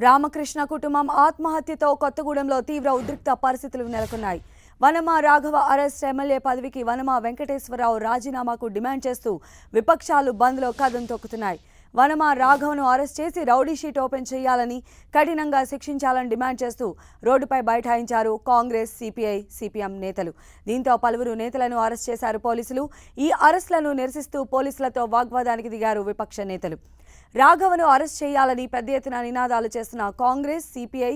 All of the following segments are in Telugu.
Ramakrishna Kutumam Atmahatyatho Kottagudemlo teevra udrikta paristhitulu నెలకొన్నాయి. Vanama Raghava arrest MLA padaviki Vanama Venkateswararao Rajinamaku demand chestu vipakshalu bandlo kadam tokutunnayi. Vanama Raghavanu arrest chesi rowdy sheet open cheyalani kadinanga shikshinchalani demand chestu roaddupai baithaincharu Congress CPI CPM netalu. Deento paluvaru netalanu arrest chesaru polisulu. Ee arrestlanu nirsistu polisulato vagvadaniki digaru vipaksha netalu. Raghavanu arrest cheyalani pedda ettuna ninadalu chestunna Congress CPI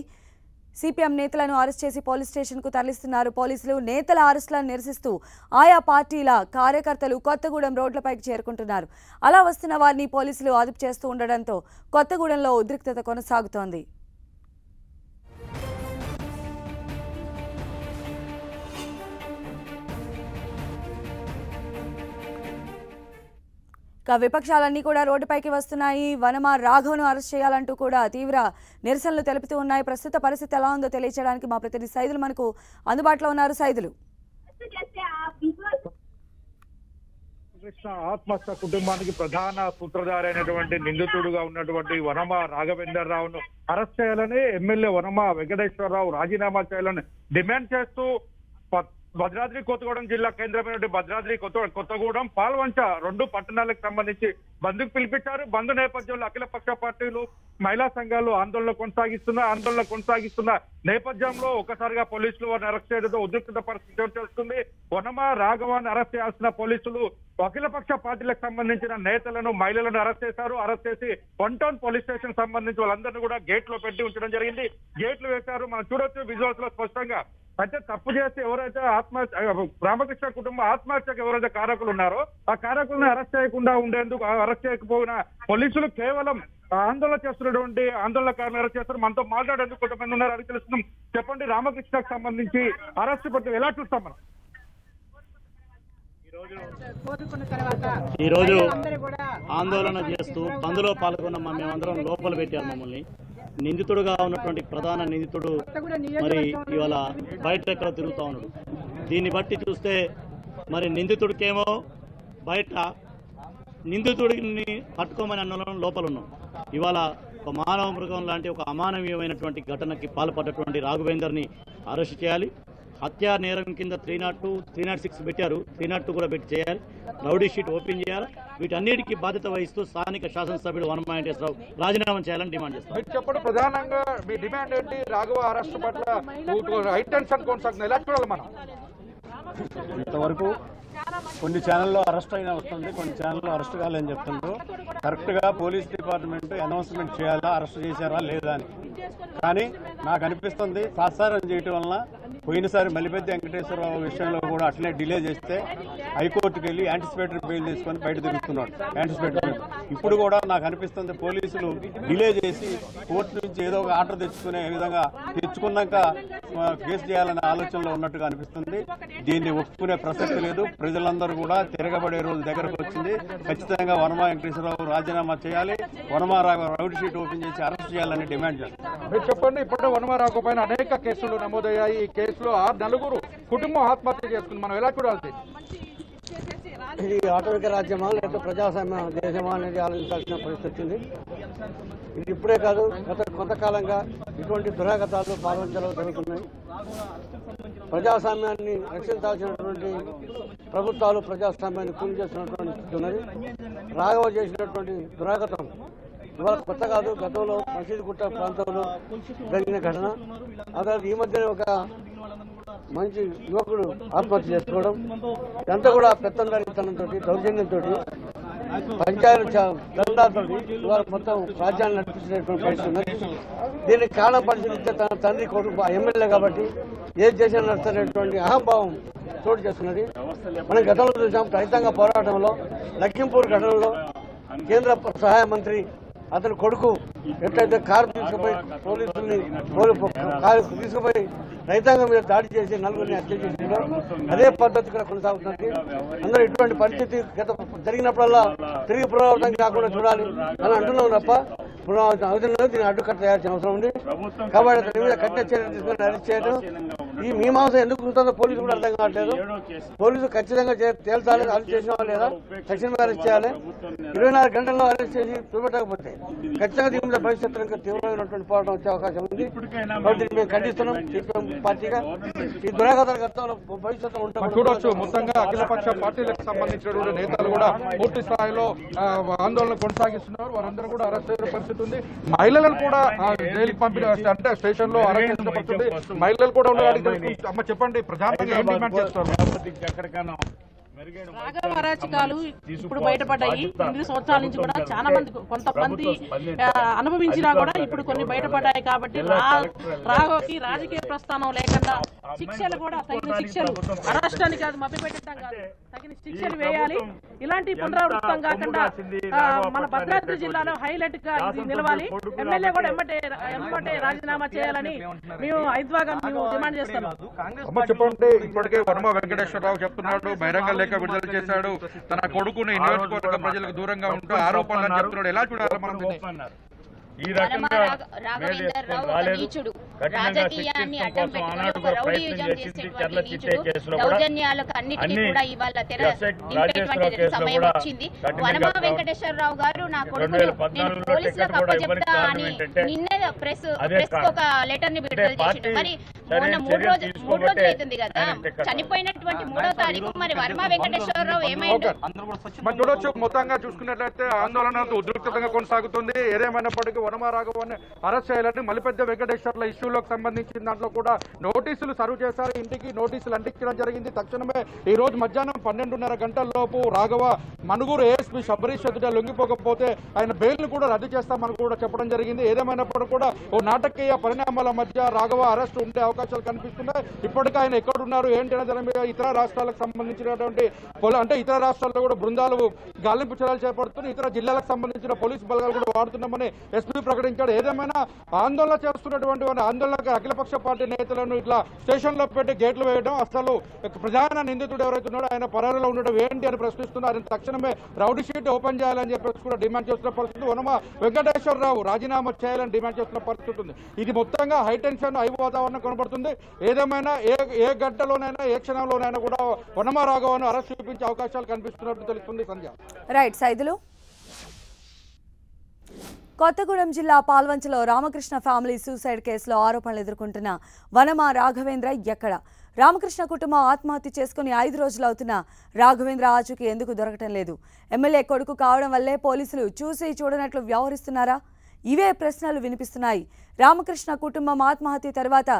CPM నేతలను అరెస్ట్ చేసి పోలీస్ స్టేషన్ కు తరలిస్తున్నారు పోలీసులు నేతల అరెస్టులను నిరసిస్తూ ఆయా పార్టీల కార్యకర్తలు కొత్తగూడెం రోడ్లపైకి చేరుకుంటున్నారు అలా వస్తున్న వారిని పోలీసులు అదుపు చేస్తూ ఉండడంతో కొత్తగూడెంలో ఉద్రిక్తత కొనసాగుతోంది విపక్షాలన్నీ కూడా రోడ్డుపైకి వస్తున్నాయి వనమ రాఘవను అరెస్ట్ చేయాలంటూ కూడా తీవ్ర నిరసనలు తెలుపుతూ ఉన్నాయి ప్రస్తుత పరిస్థితి ఎలా ఉందో తెలియజేయడానికి మా ప్రతినిధి సైదులు మనకు అందుబాటులో ఉన్నారు సైదులు ఆత్మహత్య కుటుంబానికి ప్రధాన సూత్రధారి అయినటువంటి నిందితుడుగా ఉన్నటువంటి వనమ రాఘవేంద్రరావును అరెస్ట్ చేయాలని ఎమ్మెల్యే వనమ వెంకటేశ్వరరావు రాజీనామా చేయాలని డిమాండ్ చేస్తూ భద్రాద్రి కొత్తగూడెం జిల్లా కేంద్రమైన భద్రాద్రి కొత్తగూడెం పాల్వంచ రెండు పట్టణాలకు సంబంధించి బంద్కు పిలిపించారు బంద్ నేపథ్యంలో అఖిలపక్ష పార్టీలు మహిళా సంఘాలు ఆందోళన కొనసాగిస్తున్న నేపథ్యంలో ఒకసారిగా పోలీసులు వారిని అరెస్ట్ చేయడంతో ఉద్రిక్త పరిస్థితి వస్తుంది వనమ రాఘవాన్ని అరెస్ట్ చేయాల్సిన పోలీసులు అఖిలపక్ష పార్టీలకు సంబంధించిన నేతలను మహిళలను అరెస్ట్ చేసి వన్ టౌన్ పోలీస్ స్టేషన్ సంబంధించి వాళ్ళందరినీ కూడా గేట్లో పెట్టి ఉంచడం జరిగింది గేట్లు వేశారు మనం చూడొచ్చు విజువల్స్ లో స్పష్టంగా అయితే తప్పు చేసి ఎవరైతే రామకృష్ణ కుటుంబ ఆత్మహత్యకు ఎవరైతే కారకులు ఉన్నారో ఆ కారకులను అరెస్ట్ చేయకుండా ఉండేందుకు అరెస్ట్ చేయకపోయినా పోలీసులు కేవలం ఆందోళనకారులు అరెస్ట్ చేస్తారు మనతో మాట్లాడేందుకు కొంతమంది ఉన్నారు అని తెలుస్తున్నాం చెప్పండి రామకృష్ణకు సంబంధించి అరెస్ట్ పట్టు ఎలా చూస్తాం మనం ఈరోజు ఆందోళన చేస్తూ బంద్లో పాల్గొన్న మేమందరం లోపల పెట్టారు మమ్మల్ని నిందితుడుగా ఉన్నటువంటి ప్రధాన నిందితుడు మరి ఇవాళ బయట ఎక్కడ తిరుగుతూ ఉన్నాడు దీన్ని బట్టి చూస్తే మరి నిందితుడికేమో బయట నిందితుడిని పట్టుకోమని అన్న లోపల ఉన్నాం ఇవాళ ఒక మానవ మృగం లాంటి ఒక అమానవీయమైనటువంటి ఘటనకి పాల్పడ్డటువంటి రాఘవేందర్ని అరెస్ట్ చేయాలి హత్యా నేరం కింద 302, 306 పెట్టారు 302 కూడా పెట్టి చేయాలి రౌడీ షీట్ ఓపెన్ చేయాలి వీటన్నిటికీ బాధ్యత వహిస్తూ స్థానిక శాసనసభ్యుడు వనమ వెంకటేశ్వరరావు రాజీనామా చేయాలని డిమాండ్ చేస్తారు చెప్పండి ప్రధానంగా మీ డిమాండ్ ఏంటి రాఘవ అరెస్ట్ పట్ల ఇంతవరకు కొన్ని ఛానల్లో అరెస్ట్ అయినా వస్తుంది కొన్ని ఛానల్లో అరెస్ట్ కాలేదని చెప్తున్నారు కరెక్ట్గా పోలీస్ డిపార్ట్మెంట్ అనౌన్స్మెంట్ చేయాలా అరెస్ట్ చేశారా లేదా అని కానీ నాకు అనిపిస్తుంది సాత్సారం చేయటం వలన పోయినసారి మల్లిపెద్ది వెంకటేశ్వరరావు విషయంలో కూడా అట్లే డిలే చేస్తే హైకోర్టుకు వెళ్ళి యాంటిసిపేటరీ బెయిల్ తీసుకొని బయట తిరుగుతున్నాడు యాంటిసిపేటరీ ఇప్పుడు కూడా నాకు అనిపిస్తుంది పోలీసులు డిలే చేసి కోర్టు నుంచి ఏదో ఒక ఆర్డర్ తెచ్చుకునే విధంగా తెచ్చుకున్నాక కేసు చేయాలనే ఆలోచనలో ఉన్నట్టుగా అనిపిస్తుంది దీన్ని ఒప్పుకునే ప్రసక్తి లేదు ప్రజలందరూ కూడా తిరగబడే రోజు దగ్గరకు వచ్చింది ఖచ్చితంగా వనమ వెంకటేశ్వరరావు రాజీనామా చేయాలి Vanama Raghava rowdy sheet open చేసి అరెస్ట్ చేయాలని డిమాండ్ చేస్తారు చెప్పండి ఇప్పుడు వనమ రాఘవ పైన అనేక కేసులు నమోదయ్యాయి ఈ కేసులో 6 నలుగురు కుటుంబం ఆత్మహత్య చేసుకుంది మనం ఎలా చూడాలి ఇది ఆటవిక రాజ్యమా లేదా ప్రజాస్వామ్య దేశమా అనేది ఆలోచించాల్సిన పరిస్థితి వచ్చింది ఇది ఇప్పుడే కాదు గత కొంతకాలంగా ఇటువంటి దురాగతాలు పాల్వంచలో జరుగుతున్నాయి ప్రజాస్వామ్యాన్ని రక్షించాల్సినటువంటి ప్రభుత్వాలు ప్రజాస్వామ్యాన్ని కూలి చేస్తున్నటువంటి స్థితి ఉన్నది రాఘవ చేసినటువంటి దురాగతం ఇవాళ కొత్త కాదు గతంలో మసీదుగుట్ట ప్రాంతంలో జరిగిన ఘటన ఆ తర్వాత ఈ మధ్యనే ఒక మంచి యువకుడు ఆత్మహత్య చేసుకోవడం ఇదంతా కూడా పెత్తందరితనంతో దౌర్జన్యంతో పంచాయతీ దండాలతో ఇవాళ మొత్తం రాజ్యాన్ని నడిపిస్తున్నటువంటి పరిస్థితి ఉన్నది దీన్ని కారణం పరిశీలిస్తే తన తండ్రి కొడుకు ఎమ్మెల్యే కాబట్టి ఏది చేసినా నడుస్తున్నటువంటి అహంభావం చోటు చేస్తున్నది మనం గతంలో చూసాం రైతాంగ పోరాటంలో లఖింపూర్ ఘటనలో కేంద్ర సహాయ మంత్రి అతని కొడుకు ఎట్లయితే కారు తీసుకుపోయి పోలీసుల్ని కారు తీసుకుపోయి రైతాంగం మీద దాడి చేసి 4 మందిని హత్య చేసిందో అదే పద్ధతి కూడా కొనసాగుతుంది అందరూ ఇటువంటి పరిస్థితి గత జరిగినప్పుడల్లా తిరిగి పునరావృతం కాకుండా చూడాలి అని అంటున్నాం తప్ప పునరావృతం అవుతున్నది దీన్ని అడ్డుకట్ట చేయాల్సిన అవసరం ఉంది కాబట్టి అతని మీద కఠిన చర్యలు తీసుకుని అరెస్ట్ చేయడం ఈ మీమాంస ఎందుకు ఉంటుందో పోలీసులు కూడా అర్థం కావట్లేదు. పోలీసులు ఖచ్చితంగా తేల్చాలి, అరెస్ట్ చేసిన లేదా తక్షణమే అరెస్ట్ చేయాలి. 24 గంటల్లో అరెస్ట్ చేసి చూపెట్టకపోతే ఖచ్చితంగా దీని మీద భవిష్యత్తులో ఇంకా తీవ్రమైనటువంటి పోరాటం వచ్చే అవకాశం ఉంది. మేము ఖండిస్తున్నాం పార్టీగా. ఈ దురాగతాల గతంలో భవిష్యత్తులో ఉంటాం చూడవచ్చు. మొత్తంగా అఖిలపక్ష పార్టీలకు సంబంధించినటువంటి నేతలు కూడా పూర్తి స్థాయిలో ఆందోళన కొనసాగిస్తున్నారు. వారందరూ కూడా అరెస్ట్ అయిన పరిస్థితి ఉంది. మహిళలను కూడా జైలుకి పంపిన అంటే స్టేషన్ లో అరెస్ట్ పరిస్థితి మహిళలు కూడా ఉండడానికి. అమ్మ చెప్పండి, ప్రజాంతంగా ఏం డిమాండ్ చేస్తారు? రాఘవ అరాచకాలు ఇప్పుడు బయటపడ్డాయి. 8 సంవత్సరాల నుంచి కూడా చాలా మంది, కొంతమంది అనుభవించినా కూడా ఇప్పుడు కొన్ని బయటపడ్డాయి. కాబట్టి రాఘవకి రాజకీయ ప్రస్థానం లేకుండా శిక్షలు కూడా తగిన శిక్షలు, అరెస్టానికి అది మభ్యపెట్టడం కాదు, తగిన శిక్షలు వేయాలి. ఇలాంటి పునరావృతం కాకుండా మన భద్రాద్రి జిల్లాలో హైలైట్ గా ఇది నిలవాలి. ఎమ్మెల్యే కూడా ఎమ్మటే రాజీనామా చేయాలని మేము ఐద్వాగా డిమాండ్ చేస్తున్నాం. ఇప్పటికే వనమ వెంకటేశ్వరరావు చెప్తున్నాడు, బహిరంగ లేక విడుదల చేశాడు, తన కొడుకుని నియోజకవర్గ ప్రజలకు దూరంగా ఉంటూ ఆరోపణలు చెప్తున్నాడు. ఎలా చూడాలి మనం? రాఘవేంద్రరావు రాజకీయాన్ని అడ్డం పెట్టుకుని వనమా వెంకటేశ్వరరావు గారు నా కొడుకును నేను పోలీసులకు అప్పచెప్తా అని నిన్నే ప్రెస్ ఒక లెటర్ ని విడుదల చేసిండు. మరి మొన్న 3 రోజులు అవుతుంది కదా చనిపోయినటువంటి 3వ తారీఖు. మరి వనమా వెంకటేశ్వరరావు ఏమైంది? చూడొచ్చు. మొత్తంగా చూసుకున్నట్లయితే ఆందోళన ఉధృతంగా కొనసాగుతుంది. ఏదేమైనప్పటికీ వనమా రాఘవాన్ని అరెస్ట్ చేయాలని మల్లిపెద్ది వెంకటేశ్వర్ల ఇష్యూలకు సంబంధించిన దాంట్లో కూడా నోటీసులు సర్వ్ చేశారు. ఇంటికి నోటీసులు అంటించడం జరిగింది. తక్షణమే ఈ రోజు మధ్యాహ్నం 12:30 గంటల లోపు రాఘవ మనుగురు ఏఎస్పీ శబరీష్ ఎదుట లొంగిపోకపోతే ఆయన బెయిల్ను కూడా రద్దు చేస్తామని కూడా చెప్పడం జరిగింది. ఏదేమైనప్పుడు కూడా ఓ నాటకీయ పరిణామాల మధ్య రాఘవ అరెస్ట్ ఉండే అవకాశాలు కనిపిస్తున్నాయి. ఇప్పటికే ఆయన ఎక్కడున్నారు ఏంటి అనే దాని మీద ఇతర రాష్ట్రాలకు సంబంధించినటువంటి ఇతర రాష్ట్రాల్లో కూడా బృందాలు గాలింపు చర్యలు చేపడుతున్నాయి. ఇతర జిల్లాలకు సంబంధించిన పోలీసు బలగాలు కూడా వాడుతున్నామని ఎస్పీ ప్రకటించాడు. ఏదేమైనా ఆందోళన చేస్తున్నటువంటి వారి ఆందోళనకు అఖిలపక్ష పార్టీ నేతలను ఇట్లా స్టేషన్లో పెట్టి గేట్లు వేయడం, అసలు ప్రధాన నిందితుడు ఎవరైతే ఉన్నాడో ఆయన పరారులో ఉండడం ఏంటి అని ప్రశ్నిస్తున్నారు. ఆయన తక్షణమే రౌడీ షీట్ ఓపెన్ చేయాలని చెప్పేసి కూడా డిమాండ్ చేస్తున్న పరిస్థితి, వనమా వెంకటేశ్వరరావు రాజీనామా చేయాలని డిమాండ్ చేస్తున్న పరిస్థితి ఉంది. ఇది మొత్తంగా హైటెన్షన్ హై వాతావరణం కొనబడుతుంది. ఏదేమైనా ఏ గంటలోనైనా ఏ క్షణంలోనైనా కూడా వనమా రాఘవను అరెస్ట్ చూపించే అవకాశాలు కనిపిస్తున్నట్టు తెలుస్తుంది. సంధ్య రైట్ సైదులు. కొత్తగూడెం జిల్లా పాల్వంచలో రామకృష్ణ ఫ్యామిలీ సూసైడ్ కేసులో ఆరోపణలు ఎదుర్కొంటున్న వనమా రాఘవేంద్ర ఎక్కడ? రామకృష్ణ కుటుంబం ఆత్మహత్య చేసుకుని 5 రోజులు అవుతున్నా రాఘవేంద్ర ఆచూకీ ఎందుకు దొరకటం లేదు? ఎమ్మెల్యే కొడుకు కావడం వల్లే పోలీసులు చూసి చూడనట్లు వ్యవహరిస్తున్నారా? ఇవే ప్రశ్నలు వినిపిస్తున్నాయి. రామకృష్ణ కుటుంబం ఆత్మహత్య తర్వాత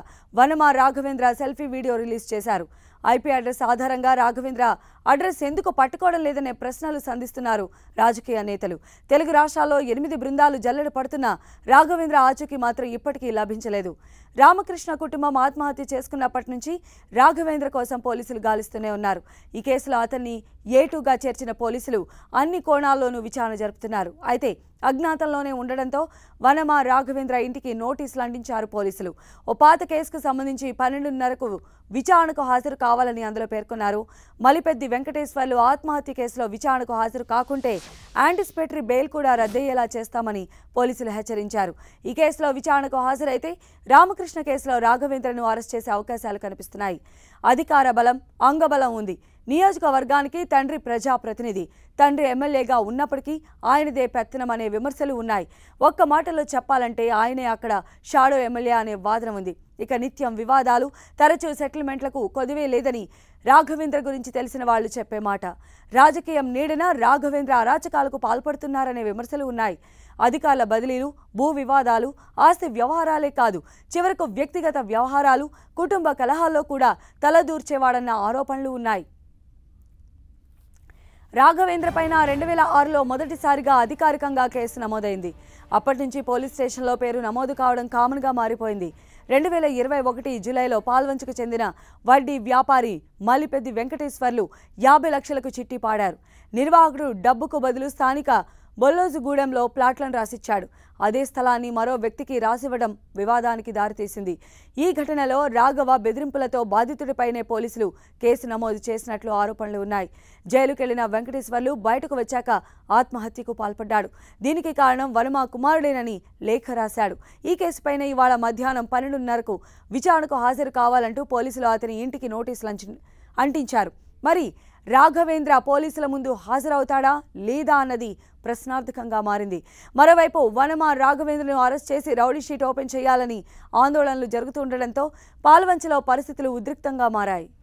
Vanama Raghavendra selfie video release చేశారు. ఐపీ అడ్రస్ ఆధారంగా రాఘవేంద్ర అడ్రస్ ఎందుకు పట్టుకోవడం లేదనే ప్రశ్నలు సంధిస్తున్నారు రాజకీయ నేతలు. తెలుగు రాష్ట్రాల్లో 8 బృందాలు జల్లెడ పడుతున్నా రాఘవేంద్ర ఆచూకీ మాత్రం ఇప్పటికీ లభించలేదు. రామకృష్ణ కుటుంబం ఆత్మహత్య చేసుకున్నప్పటి నుంచి రాఘవేంద్ర కోసం పోలీసులు గాలిస్తూనే ఉన్నారు. ఈ కేసులో అతన్ని A2గా చేర్చిన పోలీసులు అన్ని కోణాల్లోనూ విచారణ జరుపుతున్నారు. అయితే అజ్ఞాతంలోనే ఉండడంతో వనమా రాఘవేంద్ర ఇంటికి నోటీసులు అంటించారు పోలీసులు. ఓ పాత కేసుకు సంబంధించి 12:30కు విచారణకు హాజరు కావాలని అందులో పేర్కొన్నారు. మల్లిపెద్ది వెంకటేశ్వర్లు ఆత్మహత్య కేసులో విచారణకు హాజరు కాకుంటే యాంటిసిపేటరీ బెయిల్ కూడా రద్దయ్యేలా చేస్తామని పోలీసులు హెచ్చరించారు. ఈ కేసులో విచారణకు హాజరైతే రామకృష్ణ కేసులో రాఘవేంద్రను అరెస్ట్ చేసే అవకాశాలు కనిపిస్తున్నాయి. అధికార బలం, అంగబలం ఉంది. నియోజకవర్గానికి తండ్రి ప్రజాప్రతినిధి, తండ్రి ఎమ్మెల్యేగా ఉన్నప్పటికీ ఆయనదే పెత్తనం అనే విమర్శలు ఉన్నాయి. ఒక్క మాటలో చెప్పాలంటే ఆయనే అక్కడ షాడో ఎమ్మెల్యే అనే వాదన ఉంది. ఇక నిత్యం వివాదాలు, తరచూ సెటిల్మెంట్లకు కొదువే లేదని రాఘవేంద్ర గురించి తెలిసిన వాళ్ళు చెప్పే మాట. రాజకీయం నీడన రాఘవేంద్ర అరాచకాలకు పాల్పడుతున్నారనే విమర్శలు ఉన్నాయి. అధికారుల బదిలీలు, భూ వివాదాలు, ఆస్తి వ్యవహారాలే కాదు చివరకు వ్యక్తిగత వ్యవహారాలు, కుటుంబ కలహాల్లో కూడా తలదూర్చేవాడన్న ఆరోపణలు ఉన్నాయి. రాఘవేంద్ర పైన 2006లో మొదటిసారిగా అధికారికంగా కేసు నమోదైంది. అప్పటి నుంచి పోలీస్ స్టేషన్లో పేరు నమోదు కావడం కామన్గా మారిపోయింది. 2021 జూలైలో పాల్వంచకు చెందిన వడ్డీ వ్యాపారి మల్లిపెద్ది వెంకటేశ్వర్లు 50 లక్షలకు చిట్టి పాడారు. నిర్వాహకుడు డబ్బుకు బదులు స్థానిక బొల్లోజుగూడెంలో ప్లాట్లను రాసిచ్చాడు. అదే స్థలాన్ని మరో వ్యక్తికి రాసివ్వడం వివాదానికి దారితీసింది. ఈ ఘటనలో రాఘవ బెదిరింపులతో బాధితుడిపైనే పోలీసులు కేసు నమోదు చేసినట్లు ఆరోపణలు ఉన్నాయి. జైలుకెళ్లిన వెంకటేశ్వర్లు బయటకు వచ్చాక ఆత్మహత్యకు పాల్పడ్డాడు. దీనికి కారణం వనమ కుమారుడేనని లేఖ రాశాడు. ఈ కేసుపైన ఇవాళ మధ్యాహ్నం 12:30కు విచారణకు హాజరు కావాలంటూ పోలీసులు అతని ఇంటికి నోటీసులు అంటించారు. మరి రాఘవేంద్ర పోలీసుల ముందు హాజరవుతాడా లేదా అన్నది ప్రశ్నార్థకంగా మారింది. మరోవైపు వనమ రాఘవేంద్రను అరెస్ట్ చేసి రౌడీ షీట్ ఓపెన్ చేయాలని ఆందోళనలు జరుగుతుండటంతో పాల్వంచలో పరిస్థితులు ఉద్రిక్తంగా మారాయి.